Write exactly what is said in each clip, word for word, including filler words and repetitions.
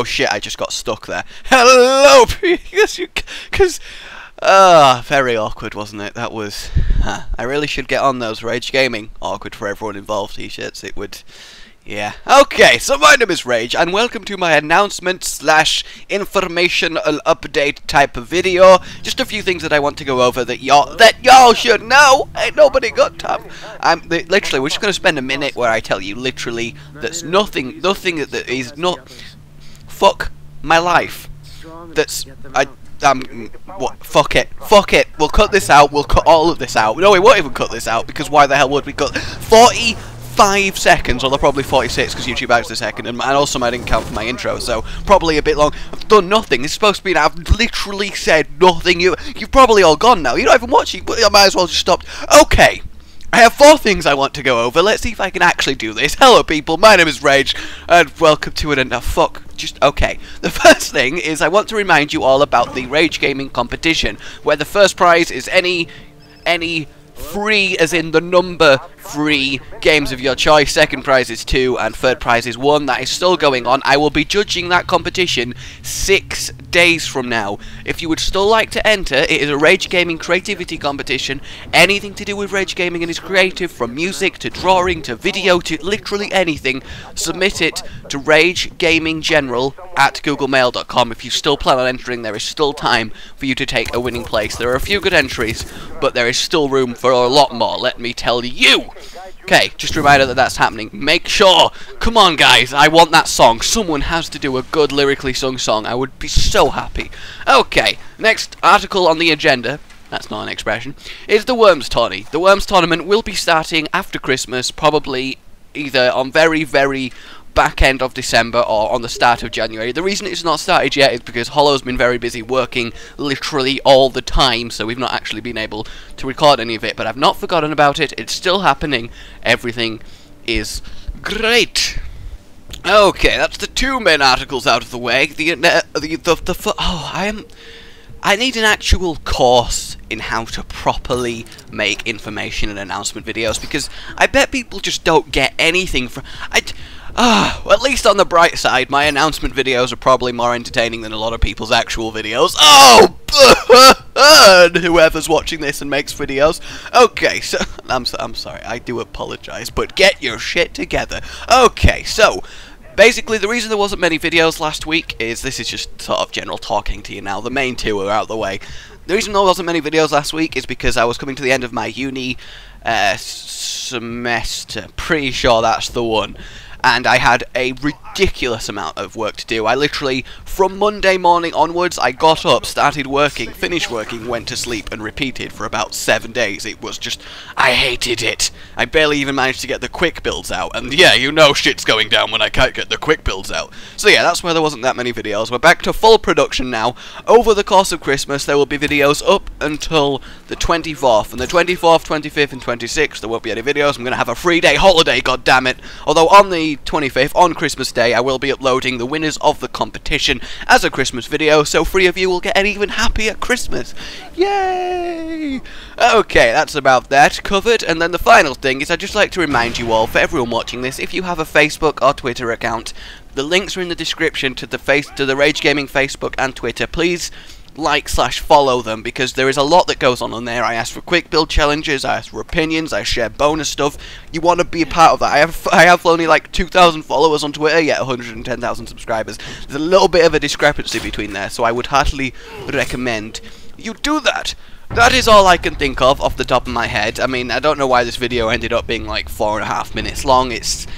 Oh shit, I just got stuck there. Hello, because you, because, ah, uh, very awkward, wasn't it? That was, huh. I really should get on those Rage Gaming. Awkward for everyone involved t-shirts, it would, yeah. Okay, so my name is Rage, and welcome to my announcement slash informational update type of video. Just a few things that I want to go over that y'all that y'all should know. Ain't nobody got time. I'm they, literally, we're just gonna spend a minute where I tell you literally that's nothing, nothing that, that is not. Fuck my life. That's I. Um, what? Fuck it. Fuck it. We'll cut this out. We'll cut all of this out. No, we won't even cut this out because why the hell would we cut forty? Five seconds, although probably forty-six because YouTube adds the second, and, and also I didn't count for my intro, so probably a bit long. I've done nothing. It's supposed to be. I've literally said nothing. You, you've probably all gone now. You're not even watching. I might as well just stop. Okay, I have four things I want to go over. Let's see if I can actually do this. Hello, people. My name is Rage, and welcome to it. And uh, fuck. Just okay. The first thing is I want to remind you all about the Rage Gaming competition, where the first prize is any, any. Free, as in the number free games of your choice. Second prize is two, and third prize is one. That is still going on. I will be judging that competition six days from now. If you would still like to enter, it is a Rage Gaming creativity competition. Anything to do with Rage Gaming and its creative, from music to drawing to video to literally anything, submit it to rage gaming general at googlemail dot com. If you still plan on entering, there is still time for you to take a winning place. There are a few good entries, but there is still room for a lot more, let me tell you. Okay, just a reminder that that's happening. Make sure, come on guys, I want that song. Someone has to do a good lyrically sung song. I would be so happy. Okay, next article on the agenda, that's not an expression, is the Worms tourney. The Worms tournament will be starting after Christmas, probably either on very, very back end of December or on the start of January. The reason it's not started yet is because Hollow's been very busy working literally all the time, so we've not actually been able to record any of it, but I've not forgotten about it. It's still happening. Everything is great. Okay, that's the two main articles out of the way. The, uh, the, the, the, the oh, I am... I need an actual course in how to properly make information and announcement videos, because I bet people just don't get anything from... I... Ah, well, at least on the bright side, my announcement videos are probably more entertaining than a lot of people's actual videos. Oh, and whoever's watching this and makes videos. Okay, so I'm so, I'm sorry, I do apologise, but get your shit together. Okay, so basically the reason there wasn't many videos last week is this is just sort of general talking to you now. The main two are out of the way. The reason there wasn't many videos last week is because I was coming to the end of my uni uh, semester. Pretty sure that's the one. And I had a ridiculous amount of work to do. I literally, from Monday morning onwards, I got up, started working, finished working, went to sleep, and repeated for about seven days. It was just, I hated it. I barely even managed to get the quick builds out. And yeah, you know shit's going down when I can't get the quick builds out. So yeah, that's why there wasn't that many videos. We're back to full production now. Over the course of Christmas, there will be videos up until the twenty-fourth. And the twenty-fourth, twenty-fifth, and twenty-sixth, there won't be any videos. I'm going to have a three-day holiday, goddammit. Although on the twenty-fifth, on Christmas Day, I will be uploading the winners of the competition as a Christmas video, so three of you will get an even happier Christmas. Yay! Okay, that's about that covered, and then the final thing is I'd just like to remind you all, for everyone watching this, if you have a Facebook or Twitter account, the links are in the description to the face to the Rage Gaming Facebook and Twitter. Please like slash follow them, because there is a lot that goes on on there. I ask for quick build challenges, I ask for opinions, I share bonus stuff. You want to be a part of that. I have I have only like two thousand followers on Twitter, yet one hundred ten thousand subscribers. There's a little bit of a discrepancy between there, so I would heartily recommend you do that. That is all I can think of off the top of my head. I mean, I don't know why this video ended up being like four and a half minutes long. It's...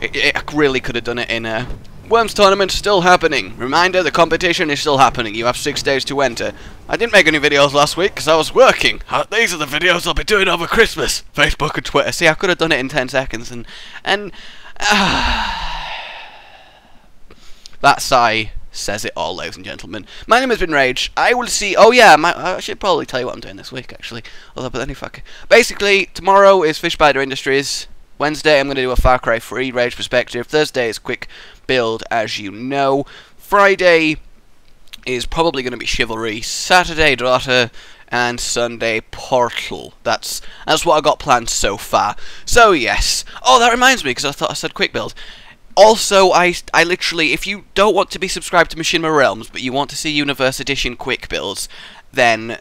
It, it, I really could have done it in a... Worms tournament still happening. Reminder, the competition is still happening. You have six days to enter. I didn't make any videos last week because I was working. These are the videos I'll be doing over Christmas. Facebook and Twitter. See, I could have done it in ten seconds and... and... Uh, that sigh says it all, ladies and gentlemen. My name has been Rage. I will see... Oh yeah, my, I should probably tell you what I'm doing this week, actually. Although, but then if I could... Basically, tomorrow is Fishbiter Industries. Wednesday, I'm going to do a Far Cry three Rage Perspective. Thursday is Quick Build, as you know. Friday is probably going to be Chivalry. Saturday, DOTA. And Sunday, Portal. That's that's what I got planned so far. So, yes. Oh, that reminds me, because I thought I said Quick Build. Also, I I literally, if you don't want to be subscribed to Machinima Realms, but you want to see Universe Edition quick builds, then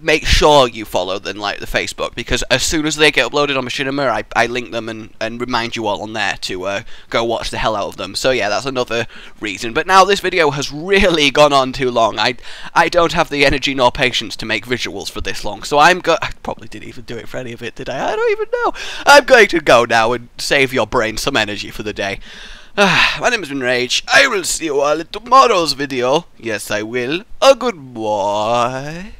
make sure you follow them, like the Facebook, because as soon as they get uploaded on Machinima, I, I link them and, and remind you all on there to uh, go watch the hell out of them. So yeah, that's another reason. But now this video has really gone on too long. I I don't have the energy nor patience to make visuals for this long, so I'm go- I probably didn't even do it for any of it, did I? I don't even know. I'm going to go now and save your brain some energy for the day. My name has been Rage. I will see you all in tomorrow's video. Yes, I will. A good boy.